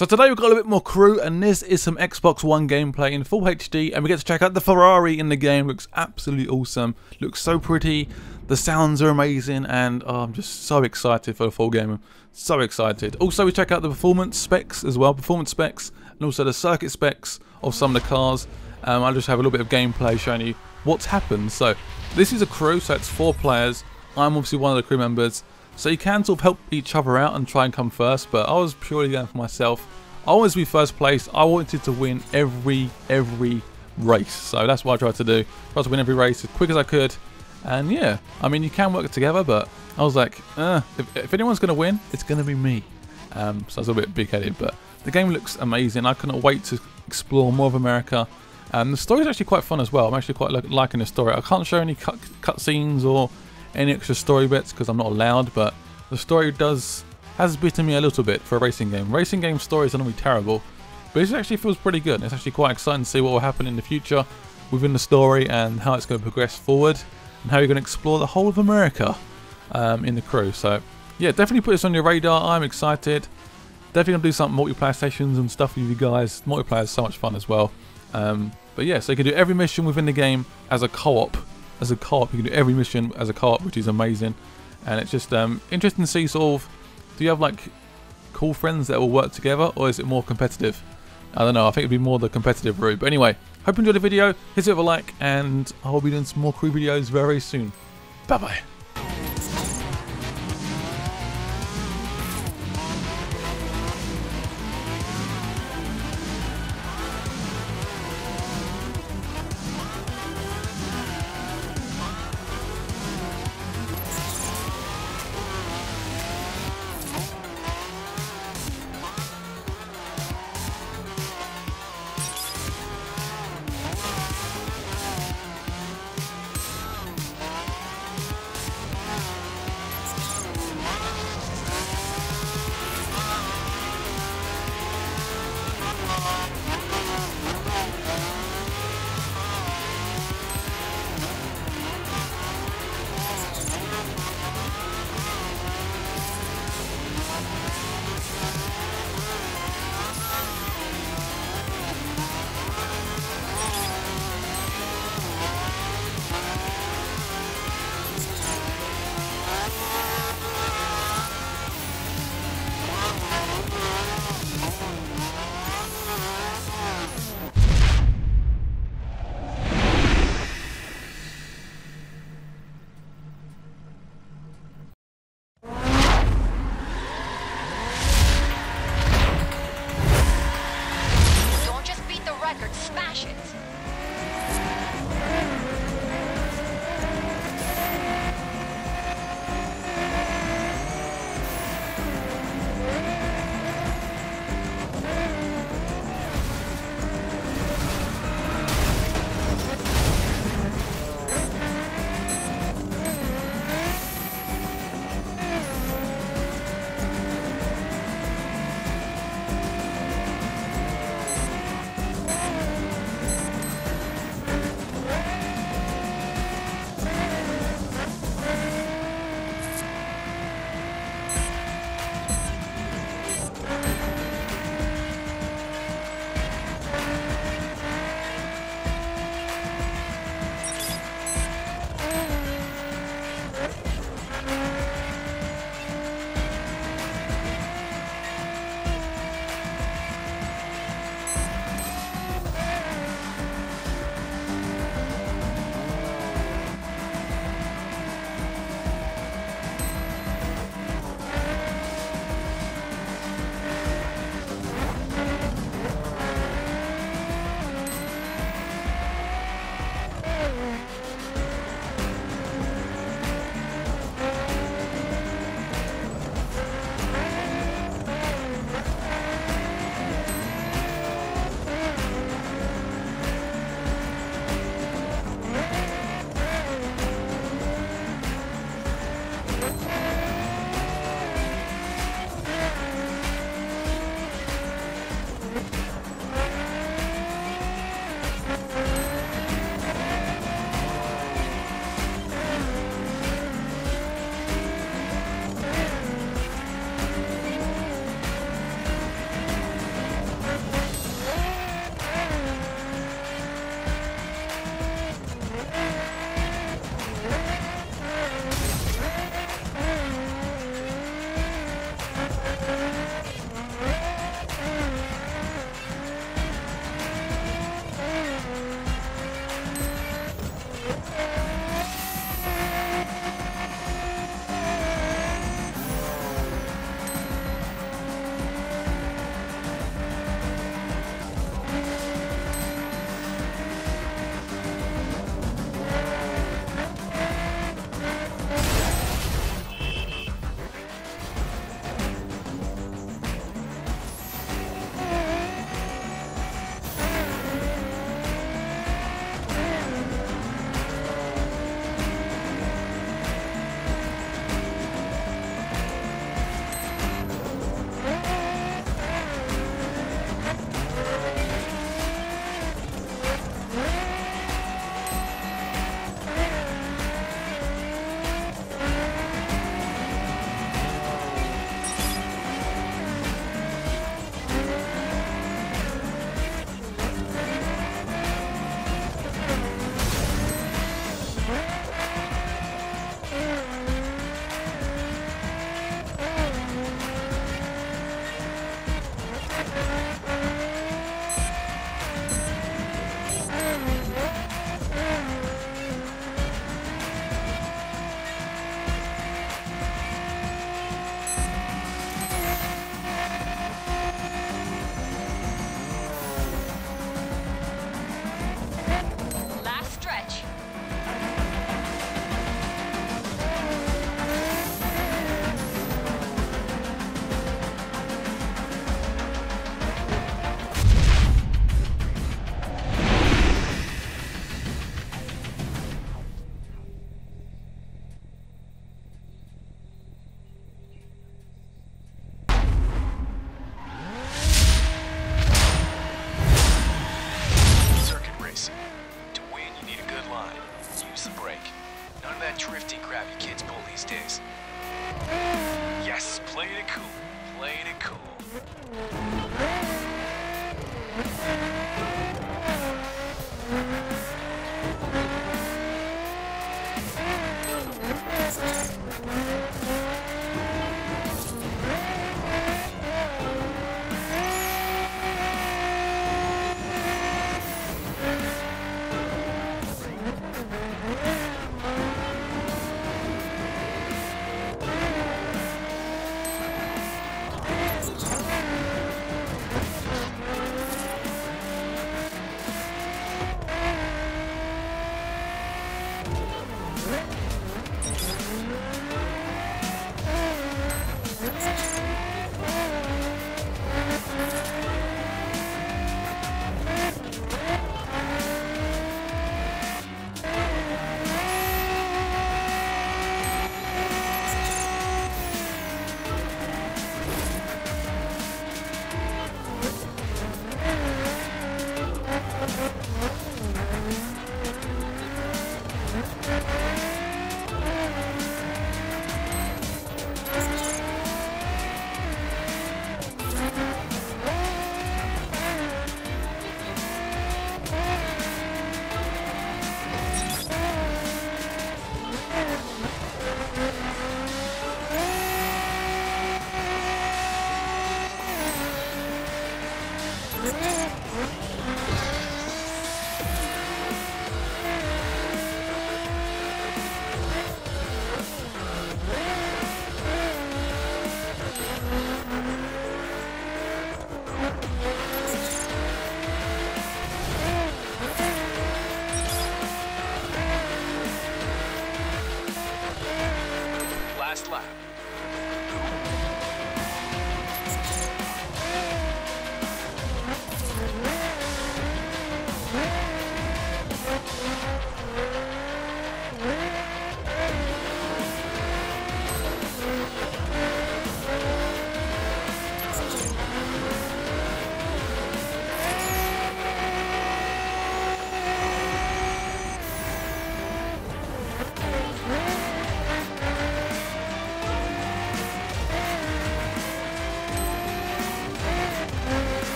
So today we've got a little bit more Crew, and this is some Xbox One gameplay in full HD, and we get to check out the Ferrari in the game. Looks absolutely awesome, looks so pretty, the sounds are amazing, and I'm just so excited for the full game. I'm so excited. Also we check out the performance specs as well, and also the circuit specs of some of the cars. I'll just have a little bit of gameplay showing you what's happened. So this is a crew, so it's 4 players. I'm obviously one of the crew members. So you can sort of help each other out and try and come first, but I was purely going for myself. I wanted to be first place. I wanted to win every race. So that's what I tried to do. I tried to win every race as quick as I could. And yeah, I mean, you can work together, but I was like, if anyone's going to win, it's going to be me. So I was a bit big-headed, but the game looks amazing. I couldn't wait to explore more of America. The story's actually quite fun as well. I'm actually quite liking the story. I can't show any cutscenes or any extra story bits because I'm not allowed, but the story has bitten me a little bit for a racing game. Racing game stories are normally terrible, but this actually feels pretty good. It's actually quite exciting to see what will happen in the future within the story and how it's going to progress forward and how you're going to explore the whole of America in the crew. So yeah, definitely put this on your radar. I'm excited. Definitely going to do some multiplayer sessions and stuff with you guys. Multiplayer is so much fun as well. But yeah, so you can do every mission within the game as a co-op. You can do every mission as a co-op, which is amazing, and it's just interesting to see sort of, do you have like cool friends that will work together, or is it more competitive? I don't know, I think it'd be more the competitive route, but anyway, hope you enjoyed the video. Hit it with a like, and I'll be doing some more crew videos very soon. Bye bye.